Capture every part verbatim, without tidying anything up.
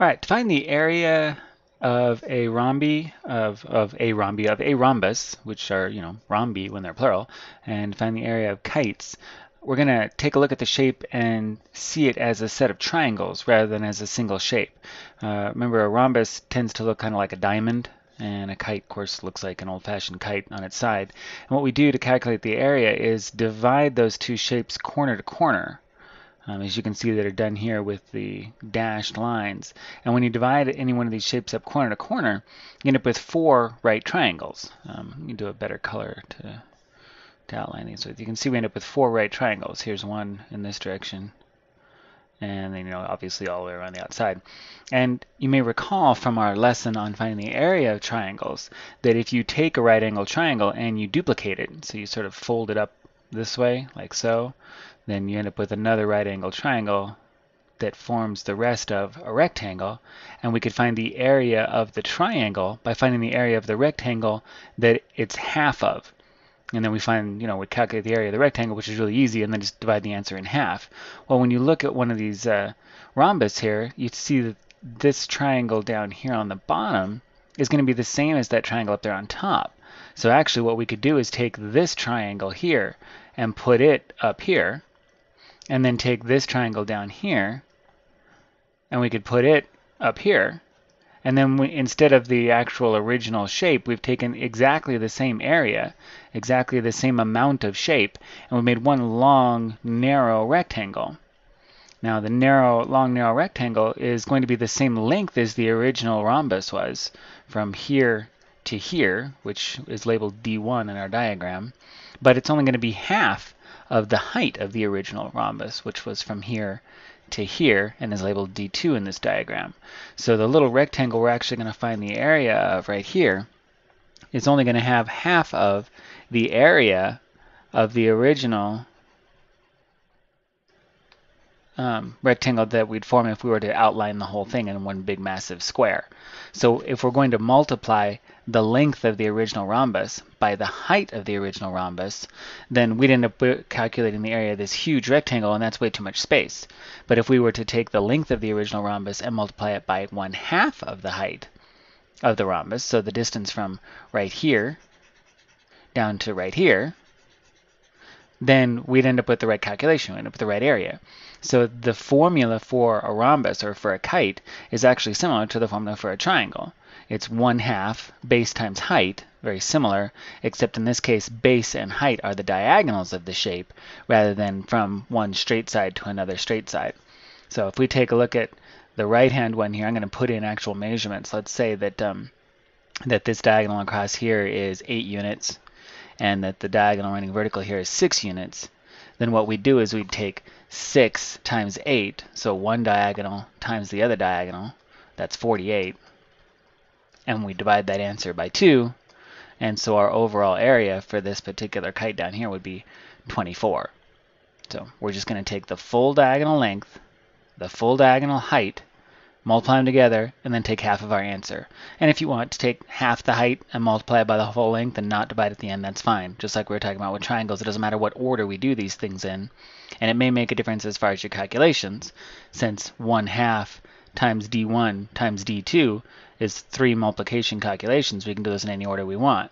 All right, to find the area of a rhombi, of, of a rhombi, of a rhombus, which are, you know, rhombi when they're plural, and find the area of kites, we're going to take a look at the shape and see it as a set of triangles rather than as a single shape. Uh, remember, a rhombus tends to look kind of like a diamond, and a kite, of course, looks like an old-fashioned kite on its side. And what we do to calculate the area is divide those two shapes corner to corner. Um, as you can see, that are done here with the dashed lines. And when you divide any one of these shapes up corner to corner, you end up with four right triangles. Um, you can do a better color to, to outline these with. You can see we end up with four right triangles. Here's one in this direction, and then, you know, obviously all the way around the outside. And you may recall from our lesson on finding the area of triangles that if you take a right angle triangle and you duplicate it, so you sort of fold it up this way, like so, then you end up with another right angle triangle that forms the rest of a rectangle, and we could find the area of the triangle by finding the area of the rectangle that it's half of. And then we find, you know, we calculate the area of the rectangle, which is really easy, and then just divide the answer in half. Well, when you look at one of these uh, rhombus here, you see that this triangle down here on the bottom is going to be the same as that triangle up there on top. So actually what we could do is take this triangle here and put it up here, and then take this triangle down here and we could put it up here. And then we, instead of the actual original shape, we've taken exactly the same area, exactly the same amount of shape, and we made one long, narrow rectangle. Now the narrow, long, narrow rectangle is going to be the same length as the original rhombus was from here to here, which is labeled D one in our diagram, but it's only going to be half of the height of the original rhombus, which was from here to here and is labeled D two in this diagram. So the little rectangle we're actually going to find the area of right here is only going to have half of the area of the original Um, rectangle that we'd form if we were to outline the whole thing in one big massive square. So if we're going to multiply the length of the original rhombus by the height of the original rhombus, then we'd end up calculating the area of this huge rectangle, and that's way too much space. But if we were to take the length of the original rhombus and multiply it by one half of the height of the rhombus, so the distance from right here down to right here, then we'd end up with the right calculation, we'd end up with the right area. So the formula for a rhombus or for a kite is actually similar to the formula for a triangle. It's one half base times height, very similar, except in this case base and height are the diagonals of the shape rather than from one straight side to another straight side. So if we take a look at the right-hand one here, I'm going to put in actual measurements. Let's say that, um, that this diagonal across here is eight units and that the diagonal running vertical here is six units. Then what we do is we take six times eight, so one diagonal times the other diagonal, that's forty-eight, and we divide that answer by two, and so our overall area for this particular kite down here would be twenty-four. So we're just going to take the full diagonal length, the full diagonal height, multiply them together, and then take half of our answer. And if you want to take half the height and multiply it by the whole length and not divide at the end, that's fine. Just like we were talking about with triangles, it doesn't matter what order we do these things in, and it may make a difference as far as your calculations, since one half times D one times D two is three multiplication calculations. We can do this in any order we want,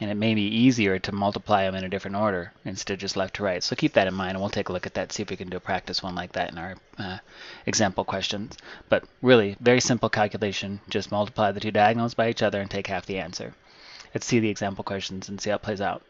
and it may be easier to multiply them in a different order instead of just left to right. So keep that in mind, and we'll take a look at that, see if we can do a practice one like that in our uh, example questions. But really, very simple calculation. Just multiply the two diagonals by each other and take half the answer. Let's see the example questions and see how it plays out.